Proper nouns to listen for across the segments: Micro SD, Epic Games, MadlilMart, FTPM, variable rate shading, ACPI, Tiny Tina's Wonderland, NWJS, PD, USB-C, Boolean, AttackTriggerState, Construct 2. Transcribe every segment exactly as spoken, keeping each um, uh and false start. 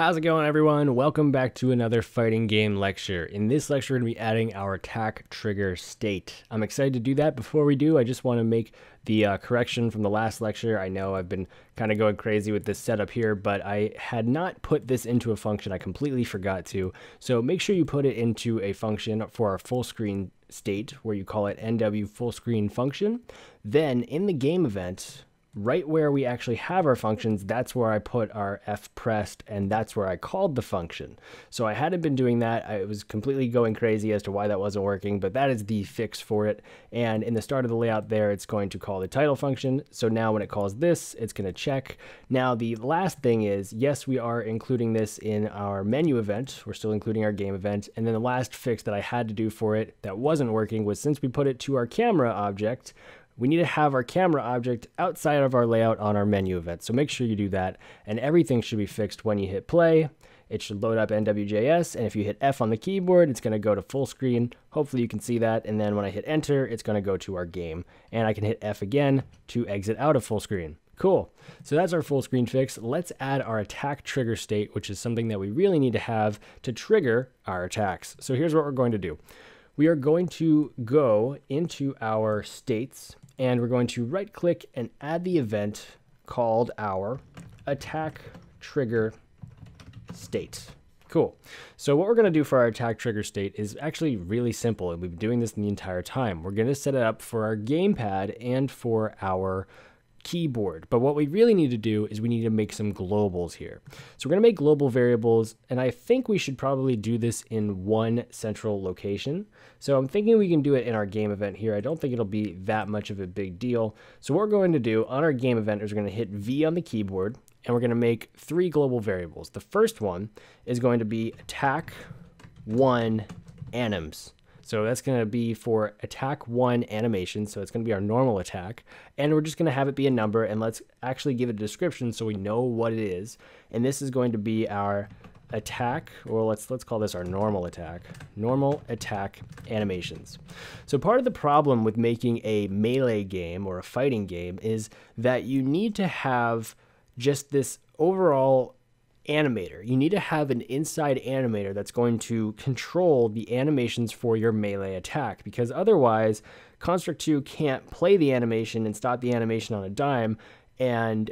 How's it going, everyone? Welcome back to another fighting game lecture. In this lecture, we're going to be adding our attack trigger state. I'm excited to do that. Before we do, I just want to make the uh, correction from the last lecture. I know I've been kind of going crazy with this setup here, but I had not put this into a function. I completely forgot to. So make sure you put it into a function for our full screen state where you call it N W full screen function. Then in the game event, right where we actually have our functions, that's where I put our F pressed, and that's where I called the function. So I hadn't been doing that. I was completely going crazy as to why that wasn't working, but that is the fix for it. And in the start of the layout there, it's going to call the title function. So now when it calls this, it's going to check. Now the last thing is, yes, we are including this in our menu event. We're still including our game event. And then the last fix that I had to do for it that wasn't working was, since we put it to our camera object, we need to have our camera object outside of our layout on our menu event. So make sure you do that, and everything should be fixed when you hit play. It should load up N W J S, and if you hit F on the keyboard, it's going to go to full screen. Hopefully you can see that, and then when I hit enter, it's going to go to our game, and I can hit F again to exit out of full screen. Cool. So that's our full screen fix. Let's add our attack trigger state, which is something that we really need to have to trigger our attacks. So here's what we're going to do. We are going to go into our states, and we're going to right click and add the event called our attack trigger state. Cool. So what we're going to do for our attack trigger state is actually really simple, and we've been doing this the entire time. We're going to set it up for our gamepad and for our keyboard. But what we really need to do is we need to make some globals here. So we're going to make global variables, and I think we should probably do this in one central location. So I'm thinking we can do it in our game event here. I don't think it'll be that much of a big deal. So what we're going to do on our game event is we're going to hit V on the keyboard, and we're going to make three global variables. The first one is going to be attack one anims. So that's going to be for attack one animation. So it's going to be our normal attack, and we're just going to have it be a number, and let's actually give it a description so we know what it is. And this is going to be our attack, or let's let's call this our normal attack, normal attack animations. So part of the problem with making a melee game or a fighting game is that you need to have just this overall animator. You need to have an inside animator that's going to control the animations for your melee attack, because otherwise Construct two can't play the animation and stop the animation on a dime and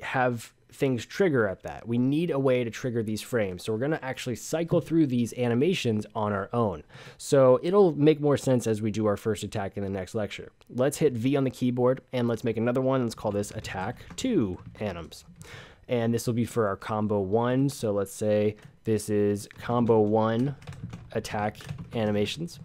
have things trigger at that. We need a way to trigger these frames. So we're going to actually cycle through these animations on our own. So it'll make more sense as we do our first attack in the next lecture. Let's hit V on the keyboard, and let's make another one. Let's call this attack two anims. And this will be for our combo one. So let's say this is combo one attack animations.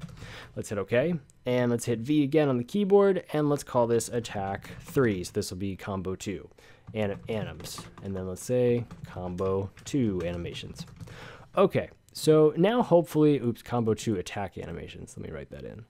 Let's hit OK. And let's hit V again on the keyboard, and let's call this attack three. So this will be combo two and anims. And then let's say combo two animations. OK, so now hopefully, oops, combo two attack animations. Let me write that in.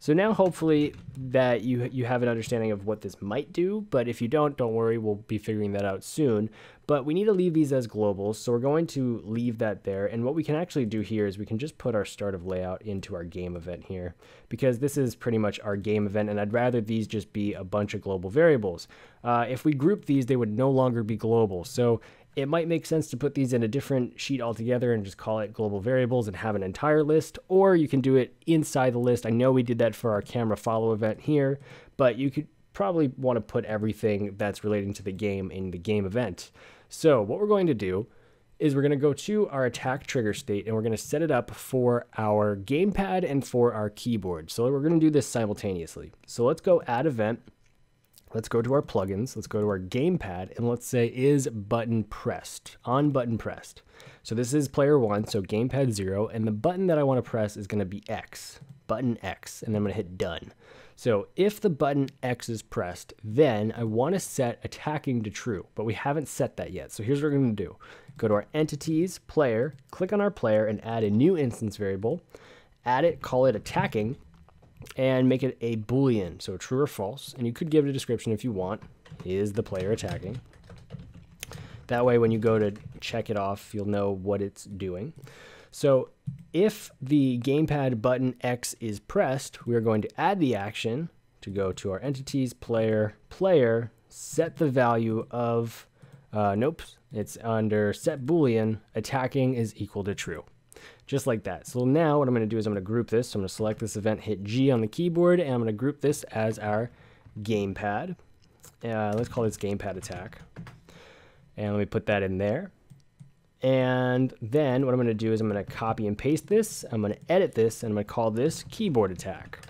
So now hopefully that you, you have an understanding of what this might do, but if you don't, don't worry, we'll be figuring that out soon. But we need to leave these as globals, so we're going to leave that there. And what we can actually do here is we can just put our start of layout into our game event here, because this is pretty much our game event, and I'd rather these just be a bunch of global variables. Uh, if we group these, they would no longer be global. So it might make sense to put these in a different sheet altogether and just call it global variables and have an entire list, or you can do it inside the list. I know we did that for our camera follow event here, but you could probably want to put everything that's relating to the game in the game event. So what we're going to do is we're going to go to our attack trigger state, and we're going to set it up for our gamepad and for our keyboard. So we're going to do this simultaneously. So let's go add event. Let's go to our plugins, let's go to our gamepad, and let's say is button pressed, on button pressed. So this is player one, so gamepad zero, and the button that I want to press is going to be X, button X, and I'm going to hit done. So if the button X is pressed, then I want to set attacking to true, but we haven't set that yet. So here's what we're going to do. Go to our entities, player, click on our player, and add a new instance variable, add it, call it attacking, and make it a Boolean, so true or false. And you could give it a description if you want. Is the player attacking? That way, when you go to check it off, you'll know what it's doing. So if the gamepad button X is pressed, we're going to add the action to go to our entities, player, player, set the value of, uh, nope, It's under set Boolean, attacking is equal to true. Just like that. So now what I'm going to do is I'm going to group this. So I'm going to select this event, hit G on the keyboard, and I'm going to group this as our gamepad. Uh, let's call this gamepad attack. And let me put that in there. And then what I'm going to do is I'm going to copy and paste this. I'm going to edit this, and I'm going to call this keyboard attack.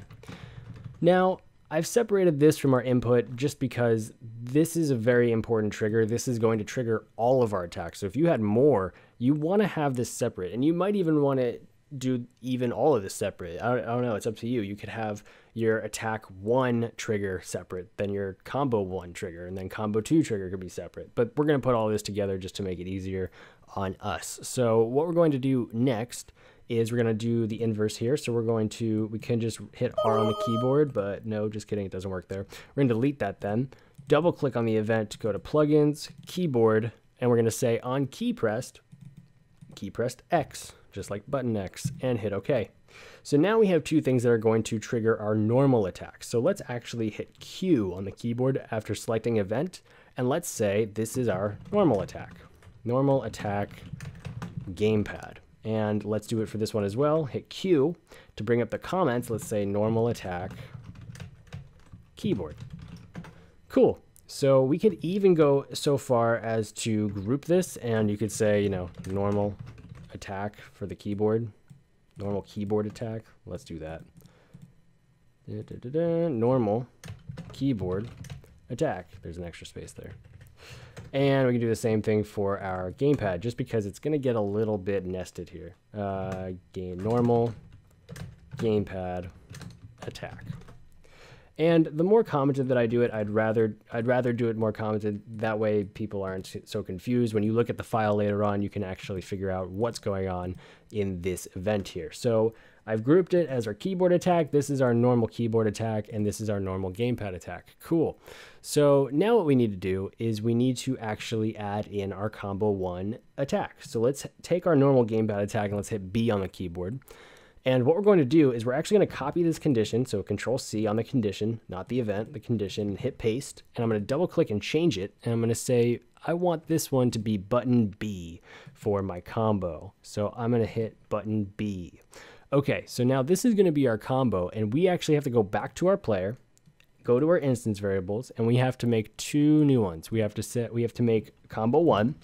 Now, I've separated this from our input just because this is a very important trigger. This is going to trigger all of our attacks. So if you had more, you want to have this separate. And you might even want to do even all of this separate. I don't, I don't know. It's up to you. You could have your attack one trigger separate, then your combo one trigger, and then combo two trigger could be separate. But we're going to put all this together just to make it easier on us. So what we're going to do next is we're going to do the inverse here. So we're going to, we can just hit R on the keyboard, but no, just kidding. It doesn't work there. We're going to delete that then. Double click on the event to go to plugins, keyboard, and we're going to say on key pressed, key pressed X, just like button X, and hit OK. So now we have two things that are going to trigger our normal attacks. So let's actually hit Q on the keyboard after selecting event. And let's say this is our normal attack, normal attack gamepad. And let's do it for this one as well. Hit Q to bring up the comments. Let's say normal attack keyboard. Cool. So we could even go so far as to group this, and you could say, you know, normal attack for the keyboard, normal keyboard attack. Let's do that. Da, da, da, da. Normal keyboard attack. There's an extra space there. And we can do the same thing for our gamepad, just because it's going to get a little bit nested here. Uh, game, normal gamepad attack. And the more commented that I do it, I'd rather I'd rather do it more commented. That way people aren't so confused. When you look at the file later on, you can actually figure out what's going on in this event here. So I've grouped it as our keyboard attack. This is our normal keyboard attack, and this is our normal gamepad attack. Cool. So now what we need to do is we need to actually add in our combo one attack. So let's take our normal gamepad attack and let's hit B on the keyboard. And what we're going to do is we're actually going to copy this condition. So control C on the condition, not the event, the condition, and hit paste. And I'm going to double click and change it. And I'm going to say, I want this one to be button B for my combo. So I'm going to hit button B. Okay, so now this is going to be our combo, and we actually have to go back to our player, go to our instance variables, and we have to make two new ones. We have to set, we have to make combo one.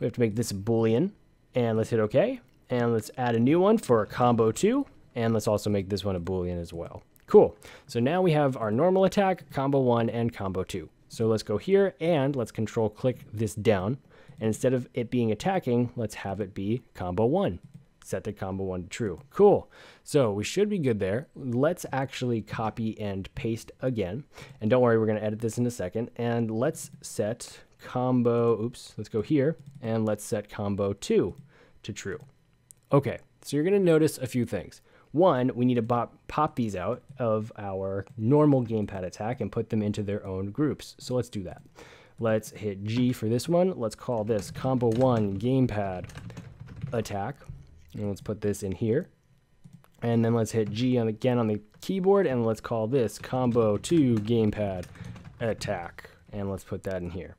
We have to make this Boolean, and let's hit OK, and let's add a new one for combo two, and let's also make this one a Boolean as well. Cool. So now we have our normal attack, combo one, and combo two. So let's go here and let's control click this down, and instead of it being attacking, let's have it be combo one. Set the combo one to true. Cool. So we should be good there. Let's actually copy and paste again. And don't worry, we're going to edit this in a second. And let's set combo, oops, let's go here and let's set combo two to true. Okay. So you're going to notice a few things. One, we need to pop, pop these out of our normal gamepad attack and put them into their own groups. So let's do that. Let's hit G for this one. Let's call this combo one gamepad attack. And let's put this in here, and then let's hit G on again on the keyboard, and let's call this combo two gamepad attack, and let's put that in here.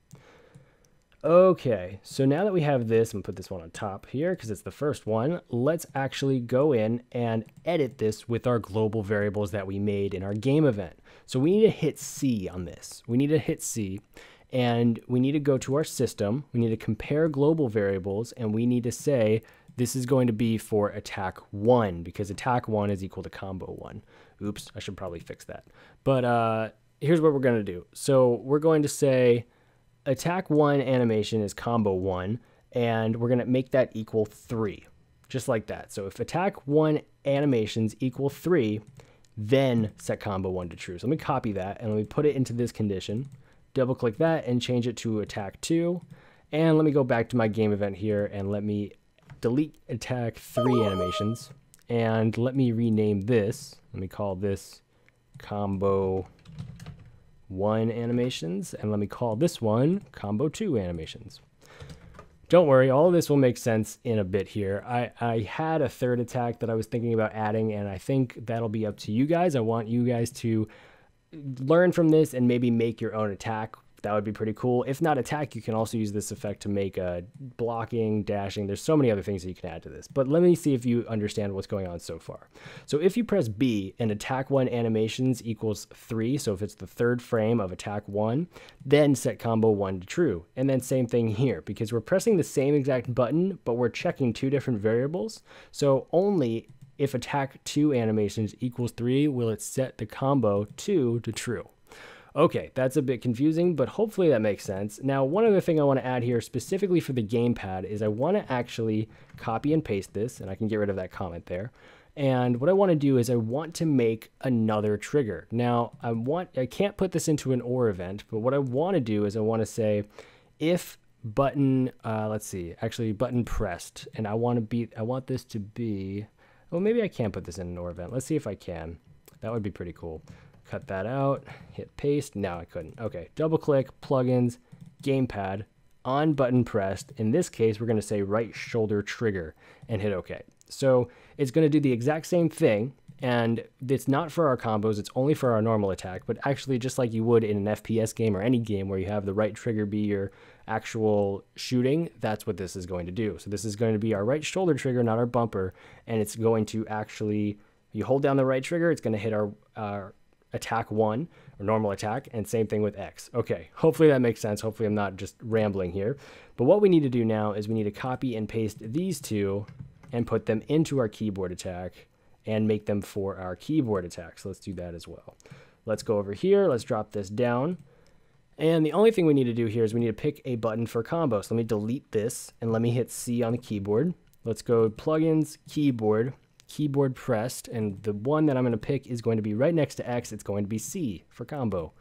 Okay, so now that we have this, and put this one on top here because it's the first one, let's actually go in and edit this with our global variables that we made in our game event. So we need to hit C on this. We need to hit C. And we need to go to our system. We need to compare global variables, and we need to say this is going to be for attack one, because attack one is equal to combo one. Oops, I should probably fix that. But uh, here's what we're going to do. So we're going to say attack one animation is combo one, and we're going to make that equal three, just like that. So if attack one animations equal three, then set combo one to true. So let me copy that, and let me put it into this condition. Double click that and change it to attack two. And let me go back to my game event here and let me delete attack three animations. And let me rename this. Let me call this combo one animations. And let me call this one combo two animations. Don't worry, all of this will make sense in a bit here. I, I had a third attack that I was thinking about adding, and I think that'll be up to you guys. I want you guys to learn from this and maybe make your own attack that would be pretty cool. If not attack, you can also use this effect to make uh, blocking, dashing. There's so many other things that you can add to this. But let me see if you understand what's going on so far. So if you press B and attack one animations equals three, so if it's the third frame of attack one, then set combo one to true. And then same thing here, because we're pressing the same exact button, but we're checking two different variables. So only if attack two animations equals three will it set the combo two to true. Okay, that's a bit confusing, but hopefully that makes sense. Now, one other thing I want to add here specifically for the gamepad is I want to actually copy and paste this, and I can get rid of that comment there. And what I want to do is I want to make another trigger. Now, I want I can't put this into an or event, but what I want to do is I want to say if button, uh, let's see, actually button pressed, and I want to be I want this to be, well, maybe I can't put this in an or event. Let's see if I can. That would be pretty cool. Cut that out, hit paste. No, I couldn't. Okay, double click, plugins, gamepad, on button pressed. In this case, we're gonna say right shoulder trigger and hit okay. So it's gonna do the exact same thing, and it's not for our combos, it's only for our normal attack, but actually just like you would in an F P S game or any game where you have the right trigger be your actual shooting, that's what this is going to do. So this is going to be our right shoulder trigger, not our bumper, and it's going to actually, you hold down the right trigger, it's gonna hit our, our attack one or normal attack, and same thing with X. Okay, hopefully that makes sense. Hopefully I'm not just rambling here. But what we need to do now is we need to copy and paste these two and put them into our keyboard attack and make them for our keyboard attack. So let's do that as well. Let's go over here. Let's drop this down. And the only thing we need to do here is we need to pick a button for combo. So let me delete this and let me hit C on the keyboard. Let's go plugins, keyboard, keyboard pressed, and the one that I'm going to pick is going to be right next to X. It's going to be C for combo.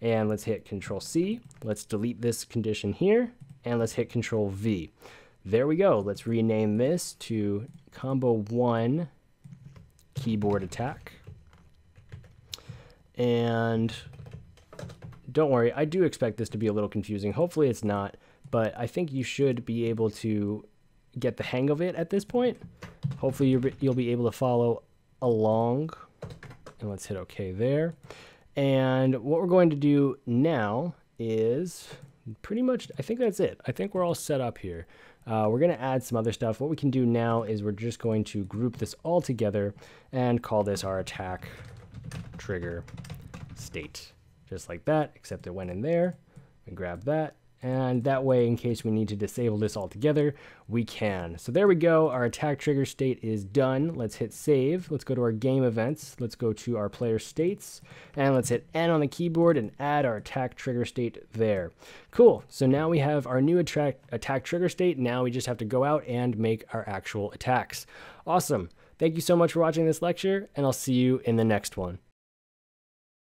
And let's hit Control C. Let's delete this condition here, and let's hit Control V. There we go. Let's rename this to combo one keyboard attack. And don't worry, I do expect this to be a little confusing. Hopefully it's not, but I think you should be able to get the hang of it at this point. Hopefully you're, you'll be able to follow along. And let's hit OK there. And what we're going to do now is pretty much, I think that's it. I think we're all set up here. Uh, we're going to add some other stuff. What we can do now is we're just going to group this all together and call this our attack trigger state. Just like that, except it went in there. We grab that. And that way, in case we need to disable this altogether, we can. So there we go. Our attack trigger state is done. Let's hit save. Let's go to our game events. Let's go to our player states. And let's hit N on the keyboard and add our attack trigger state there. Cool. So now we have our new attack, attack trigger state. Now we just have to go out and make our actual attacks. Awesome. Thank you so much for watching this lecture, and I'll see you in the next one.